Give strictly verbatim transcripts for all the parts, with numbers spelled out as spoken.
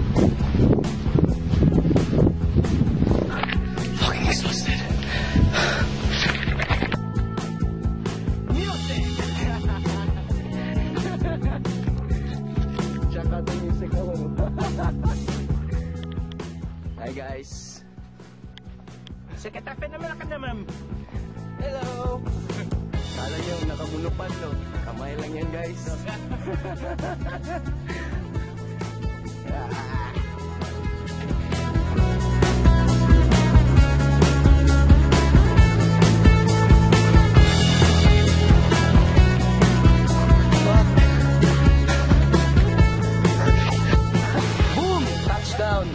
Fucking explicit. Music! Check out the music a little. Hi guys. Sekatapin naman ka naman. Hello! Kala nyo, nakabulupan no? Kamay lang yan guys. Boom! Touchdown!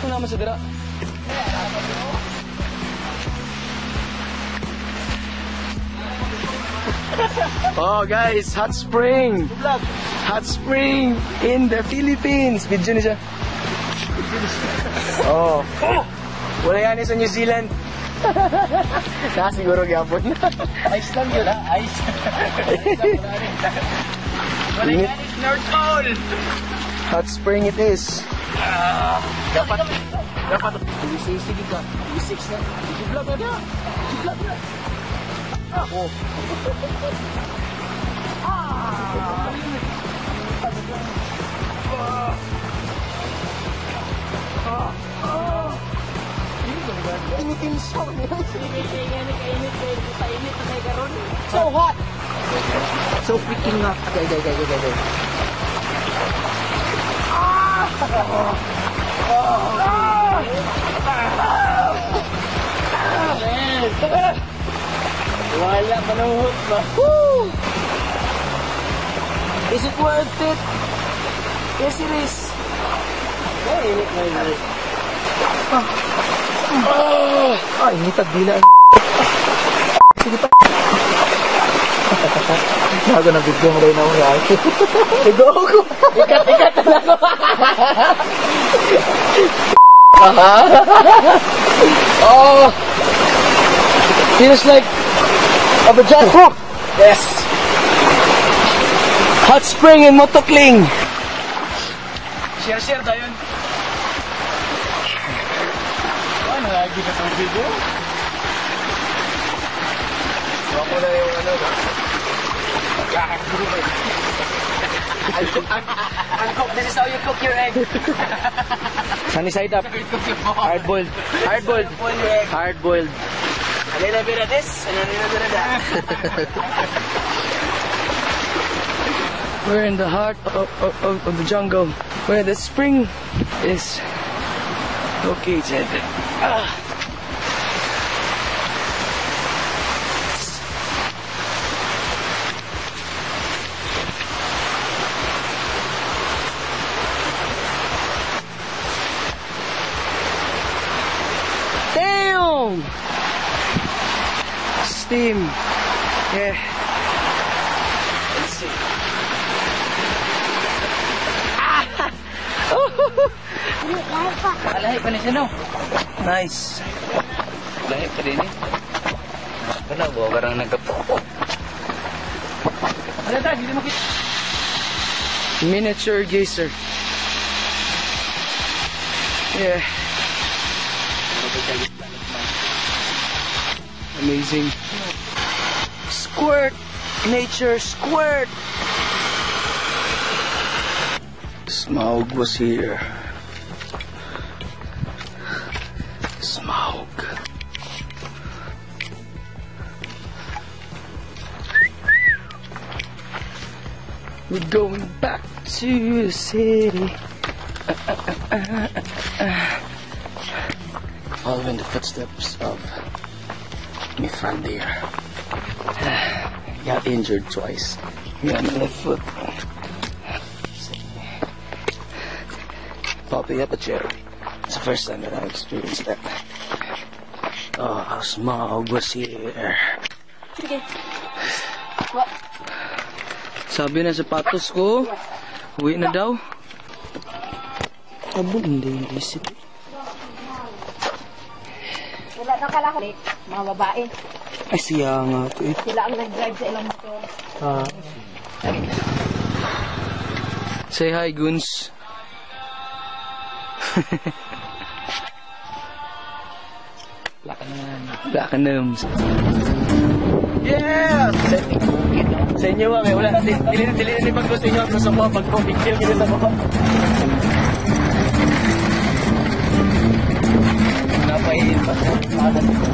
Kung naman sa dira. Oh guys, hot spring. Hot spring in the Philippines. Video ni siya. Oh. Wala yan sa New Zealand. Na siguro gapot na. Ice lang yun ha, ice. Wala yan is North Pole. Hot spring it is. Dapat, dapat. Sige ka, sige na. Sige vlog na, sige vlog na. Ako. Ah! Ah! Ah! Initin siya. So hot! So freaking hot. Okay, okay, okay, okay, okay. Ah! Ah! Ah! Ah! Wala ka ng hook ba? Woo! Is it worth it? Yes it is. Ay, init na init. Ay, init at dila. Sige pa. Bago na video mo rin ako nga. Bigo ako. Ikat, ikat na ako. Oh! Feels like of a jackpot. Yes. Hot spring in Motokling. Share share dayon. Ano lagi ka sa video? Ako na yung ano. Uncook. This is how you cook your egg. Sunny side up. Hard boiled. Hard boiled. Hard boiled. A little bit of this and a little bit of that. We're in the heart of, of, of the jungle where the spring is located. Ah. Damn! Steam. Yeah. Let's see. Ah! Malahi pa na siya, no? Nice. Malahi pa rin eh. Wala, buo ka lang nagkapo. Wala tayo, hindi makita. Miniature geyser. Yeah. Amazing. Squirt! Nature squirt! Smaug was here. Smaug. We're going back to the city. Uh, uh, uh, uh, uh. Following the footsteps of my friend there. Got injured twice. Yeah, my left foot. Popping up a cherry. It's the first time that I've experienced that. Oh, how smog was here. Okay. What? Sabi na sapatos ko, uwi na daw. Abo, hindi, hindi siya. Wala na kalahit. Mga babae. Ay, siya nga ito eh. Sila ang nag-drive sa ilang motor. Ah. Say hi, Guns. Lakanam. Lakanam. Yes! Sa inyo ba? Wala. Dili na ni Pagdo sa inyo. Gusto mo, Pagdo. Big deal. Ginita mo. Napain. Napain.